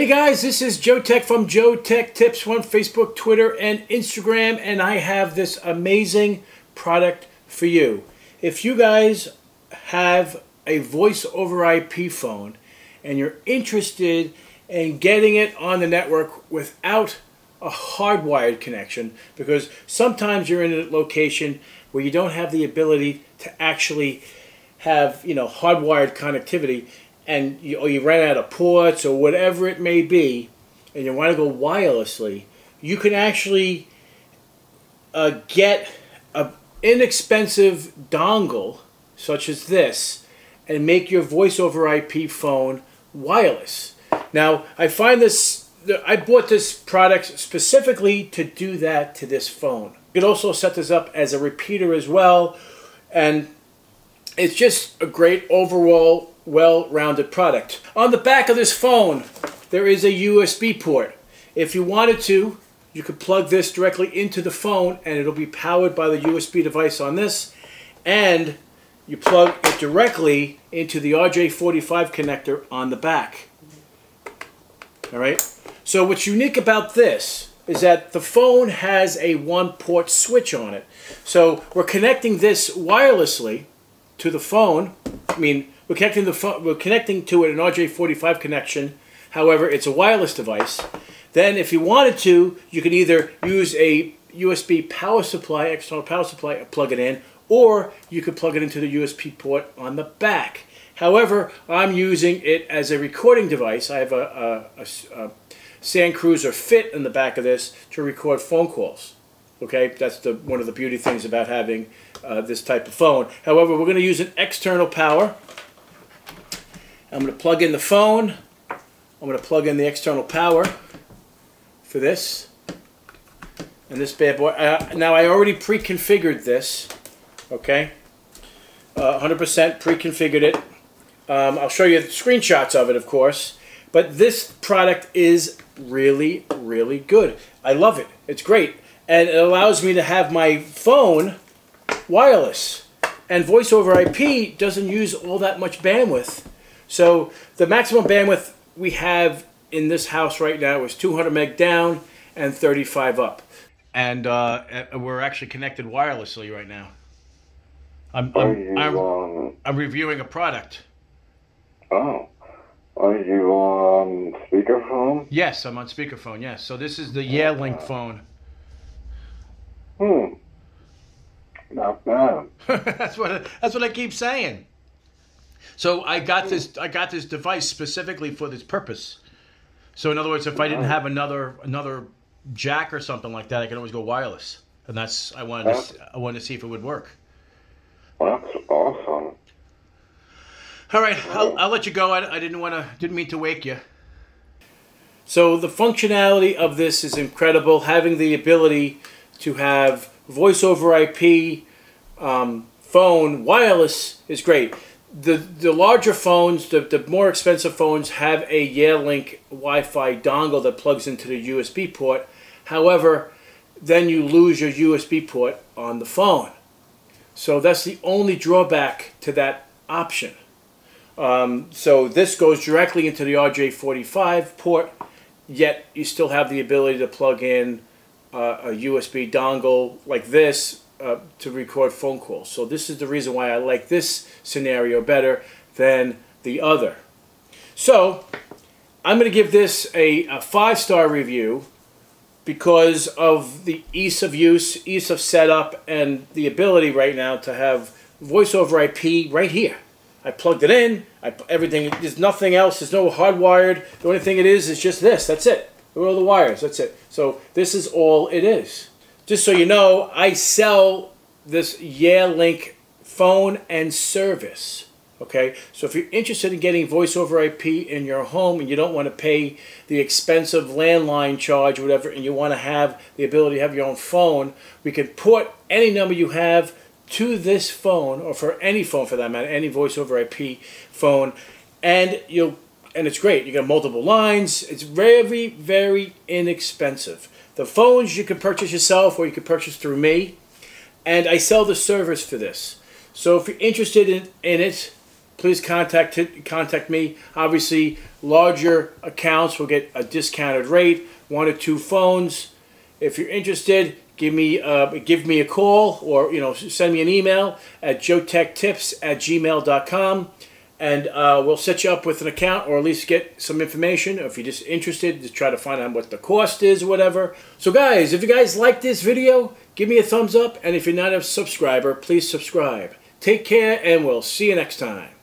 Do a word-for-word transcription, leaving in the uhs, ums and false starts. Hey guys, this is Joeteck from Joeteck Tips on Facebook, Twitter, and Instagram, and I have this amazing product for you. If you guys have a voice over I P phone and you're interested in getting it on the network without a hardwired connection, because sometimes you're in a location where you don't have the ability to actually have, you know, hardwired connectivity, and you, or you ran out of ports or whatever it may be, and you want to go wirelessly, you can actually uh, get an inexpensive dongle such as this and make your voice over I P phone wireless. Now, I find this, I bought this product specifically to do that to this phone. You can also set this up as a repeater as well, and it's just a great overall well-rounded product. On the back of this phone, there is a U S B port. If you wanted to, you could plug this directly into the phone and it'll be powered by the U S B device on this, and you plug it directly into the R J forty-five connector on the back. Alright, so what's unique about this is that the phone has a one port switch on it. So we're connecting this wirelessly to the phone. I mean, we're connecting, the phone, we're connecting to it an R J forty-five connection, however, it's a wireless device. Then if you wanted to, you can either use a U S B power supply, external power supply, and plug it in, or you could plug it into the U S B port on the back. However, I'm using it as a recording device. I have a, a, a, a Sand Cruiser fit in the back of this to record phone calls. Okay, that's the, one of the beauty things about having uh, this type of phone. However, we're going to use an external power. I'm going to plug in the phone, I'm going to plug in the external power for this, and this bad boy, uh, now I already pre-configured this, okay, uh, one hundred percent pre-configured it. um, I'll show you the screenshots of it, of course, but this product is really, really good. I love it, it's great, and it allows me to have my phone wireless, and voice over I P doesn't use all that much bandwidth. So the maximum bandwidth we have in this house right now is two hundred meg down and thirty-five up. And uh, we're actually connected wirelessly right now. I'm, I'm, you, I'm, um, I'm reviewing a product. Oh, are you on speakerphone? Yes, I'm on speakerphone, yes. So this is the Yealink phone. Hmm, not bad. That's what I, that's what I keep saying. So I got this. I got this device specifically for this purpose. So in other words, if I didn't have another another jack or something like that, I could always go wireless. And that's I wanted. That's, to, I wanted to see if it would work. That's awesome. All right, I'll, I'll let you go. I, I didn't want to. Didn't mean to wake you. So the functionality of this is incredible. Having the ability to have voice over I P um, phone wireless is great. The, the larger phones, the, the more expensive phones, have a Yealink Wi-Fi dongle that plugs into the U S B port. However, then you lose your U S B port on the phone. So that's the only drawback to that option. Um, so this goes directly into the R J forty-five port, yet you still have the ability to plug in uh, a U S B dongle like this Uh, to record phone calls. So this is the reason why I like this scenario better than the other. So I'm going to give this a, a five-star review because of the ease of use, ease of setup, and the ability right now to have voice over I P right here. I plugged it in, I, everything, there's nothing else, there's no hardwired, the only thing it is is just this, that's it. There are all the wires, that's it. So this is all it is. Just so you know, I sell this Yealink phone and service, okay? So if you're interested in getting voice over I P in your home and you don't want to pay the expensive landline charge or whatever, and you want to have the ability to have your own phone, we can port any number you have to this phone, or for any phone for that matter, any voice over I P phone, and you'll and it's great. You got multiple lines. It's very, very inexpensive. The phones you can purchase yourself, or you can purchase through me, and I sell the service for this. So if you're interested in, in it, please contact contact me. Obviously, larger accounts will get a discounted rate, one or two phones. If you're interested, give me uh, give me a call, or you know, send me an email at joteck tips at gmail dot com, and uh, we'll set you up with an account, or at least get some information. Or if you're just interested, just try to find out what the cost is or whatever. So guys, if you guys like this video, give me a thumbs up, and if you're not a subscriber, please subscribe. Take care, and we'll see you next time.